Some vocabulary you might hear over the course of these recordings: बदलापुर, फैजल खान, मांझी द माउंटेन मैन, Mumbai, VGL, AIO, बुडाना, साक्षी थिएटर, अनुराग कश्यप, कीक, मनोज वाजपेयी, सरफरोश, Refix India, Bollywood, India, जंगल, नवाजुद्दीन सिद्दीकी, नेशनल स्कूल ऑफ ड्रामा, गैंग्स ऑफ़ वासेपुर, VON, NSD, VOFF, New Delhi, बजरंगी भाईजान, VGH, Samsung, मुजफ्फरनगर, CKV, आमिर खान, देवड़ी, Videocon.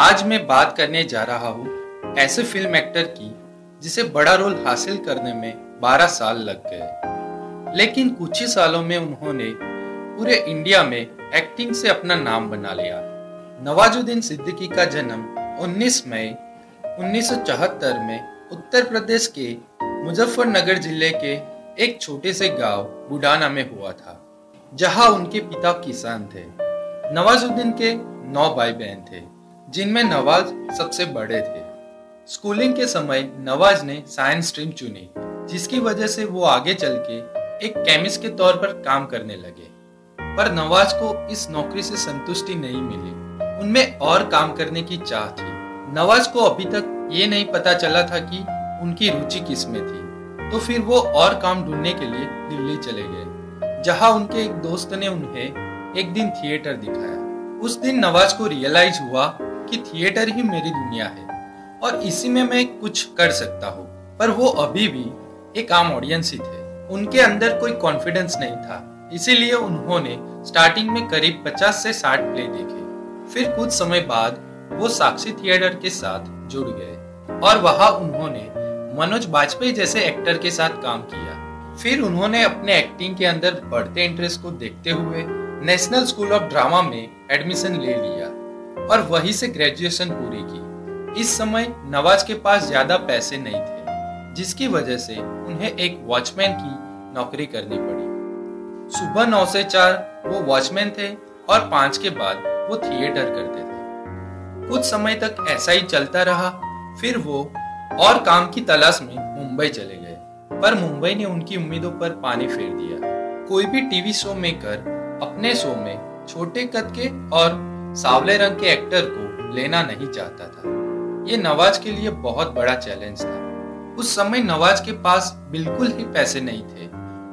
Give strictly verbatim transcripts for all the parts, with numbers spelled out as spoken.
आज मैं बात करने जा रहा हूँ ऐसे फिल्म एक्टर की जिसे बड़ा रोल हासिल करने में बारह साल लग गए, लेकिन कुछ ही सालों में उन्होंने पूरे इंडिया में एक्टिंग से अपना नाम बना लिया। नवाजुद्दीन सिद्दीकी का जन्म उन्नीस मई उन्नीस सौ चौहत्तर में उत्तर प्रदेश के मुजफ्फरनगर जिले के एक छोटे से गांव बुडाना में हुआ था, जहां उनके पिता किसान थे। नवाजुद्दीन के नौ भाई बहन थे, जिनमें नवाज सबसे बड़े थे। स्कूलिंग के समय नवाज ने साइंस स्ट्रीम चुनी, जिसकी वजह से वो आगे चलके एक केमिस्ट के तौर पर काम करने लगे। पर नवाज को इस नौकरी से संतुष्टि नहीं मिली, उनमें और काम करने की चाह थी। नवाज को अभी तक ये नहीं पता चला था कि उनकी रुचि किसमें थी, तो फिर वो और काम ढूंढने के लिए दिल्ली चले गए, जहाँ उनके एक दोस्त ने उन्हें एक दिन थिएटर दिखाया। उस दिन नवाज को रियलाइज हुआ कि थिएटर ही मेरी दुनिया है और इसी में मैं कुछ कर सकता हूँ। पर वो अभी भी एक आम ऑडियंस ही थे, उनके अंदर कोई कॉन्फिडेंस नहीं था। इसीलिए उन्होंने स्टार्टिंग में करीब पचास से साठ प्ले देखे। फिर कुछ समय बाद वो साक्षी थिएटर के साथ जुड़ गए और वहाँ उन्होंने मनोज वाजपेयी जैसे एक्टर के साथ काम किया। फिर उन्होंने अपने एक्टिंग के अंदर बढ़ते इंटरेस्ट को देखते हुए नेशनल स्कूल ऑफ ड्रामा में एडमिशन ले लिया और वहीं से ग्रेजुएशन पूरी की। इस समय नवाज के पास ज्यादा पैसे नहीं थे, जिसकी वजह से उन्हें एक वॉचमैन की नौकरी करनी पड़ी। सुबह नौ से चार वो वॉचमैन थे और पाँच के बाद वो थिएटर करते थे। कुछ समय तक ऐसा ही चलता रहा। फिर वो और काम की तलाश में मुंबई चले गए, पर मुंबई ने उनकी उम्मीदों पर पानी फेर दिया। कोई भी टीवी शो मेकर अपने शो में छोटे कद के और सावले रंग के एक्टर को लेना नहीं चाहता था। ये नवाज के लिए बहुत बड़ा चैलेंज था। उस समय नवाज के पास बिल्कुल ही पैसे नहीं थे,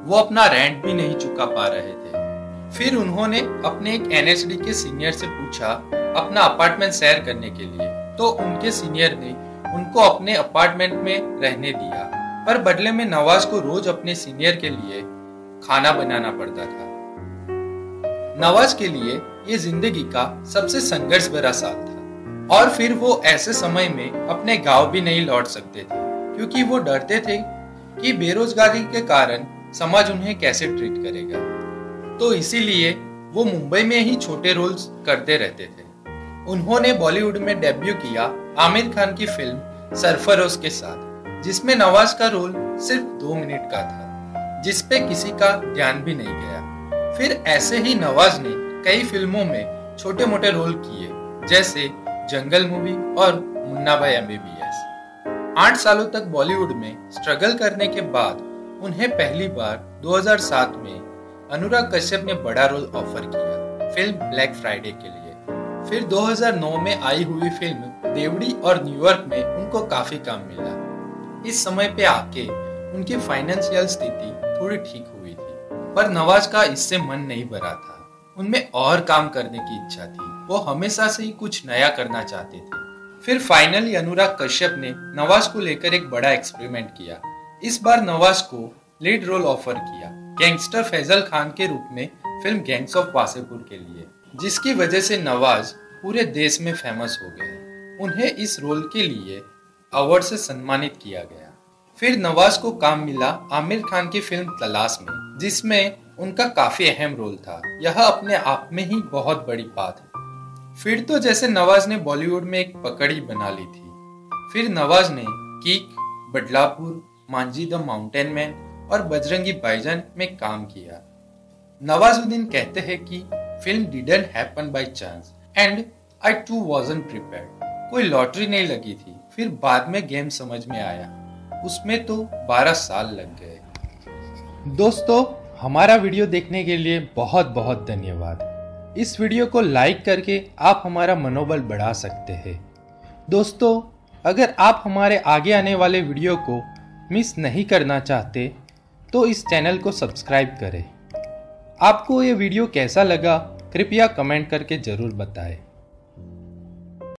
वो अपना रेंट भी नहीं चुका पा रहे थे। फिर उन्होंने अपने एक एन एच डी के सीनियर से पूछा अपना अपार्टमेंट शेयर करने के लिए, तो उनके सीनियर ने उनको अपने अपार्टमेंट में रहने दिया, पर बदले में नवाज को रोज अपने सीनियर के लिए खाना बनाना पड़ता था। नवाज के लिए ये जिंदगी का सबसे संघर्ष भरा साल था। और फिर वो ऐसे समय में अपने गांव भी नहीं लौट सकते थे, क्योंकि वो डरते थे कि बेरोजगारी के कारण समाज उन्हें कैसे ट्रीट करेगा। तो इसीलिए वो मुंबई में ही छोटे रोल्स करते रहते थे। उन्होंने बॉलीवुड में डेब्यू किया आमिर खान की फिल्म सरफरोश के साथ, जिसमें नवाज का रोल सिर्फ दो मिनट का था, जिसपे किसी का ध्यान भी नहीं गया। फिर ऐसे ही नवाज ने कई फिल्मों में छोटे मोटे रोल किए, जैसे जंगल मूवी और मुन्ना भाई एम बी बी एस। आठ सालों तक बॉलीवुड में स्ट्रगल करने के बाद उन्हें पहली बार दो हज़ार सात में अनुराग कश्यप ने बड़ा रोल ऑफर किया फिल्म ब्लैक फ्राइडे के लिए। फिर दो हज़ार नौ में आई हुई फिल्म देवड़ी और न्यूयॉर्क में उनको काफी काम मिला। इस समय पे आके उनकी फाइनेंशियल स्थिति थोड़ी ठीक हुई थी, पर नवाज का इससे मन नहीं भरा था। उनमें और काम करने की इच्छा थी, वो हमेशा से ही कुछ नया करना चाहते थे। फिर फाइनली अनुराग कश्यप ने नवाज को लेकर एक बड़ा एक्सपेरिमेंट किया। इस बार नवाज को लीड रोल ऑफर किया गैंगस्टर फैजल खान के रूप में फिल्म गैंग्स ऑफ़ वासेपुर के लिए, जिसकी वजह से नवाज पूरे देश में फेमस हो गए। उन्हें इस रोल के लिए अवार्ड से सम्मानित किया गया। फिर नवाज को काम मिला आमिर खान की फिल्म तलाश में, जिसमें उनका काफी अहम रोल था। यह अपने आप में ही बहुत बड़ी बात है। फिर तो जैसे नवाज ने बॉलीवुड में एक पकड़ ही बना ली थी। फिर नवाज ने कीक, बदलापुर, मांझी द माउंटेन मैन और बजरंगी भाईजान में काम किया। नवाजुद्दीन कहते हैं कि film didn't happen by chance and I too wasn't prepared. कोई लॉटरी नहीं लगी थी। फिर बाद में गेम समझ में आया, उसमें तो बारह साल लग गए। दोस्तों, हमारा वीडियो देखने के लिए बहुत बहुत धन्यवाद। इस वीडियो को लाइक करके आप हमारा मनोबल बढ़ा सकते हैं। दोस्तों, अगर आप हमारे आगे आने वाले वीडियो को मिस नहीं करना चाहते तो इस चैनल को सब्सक्राइब करें। आपको ये वीडियो कैसा लगा कृपया कमेंट करके ज़रूर बताएं।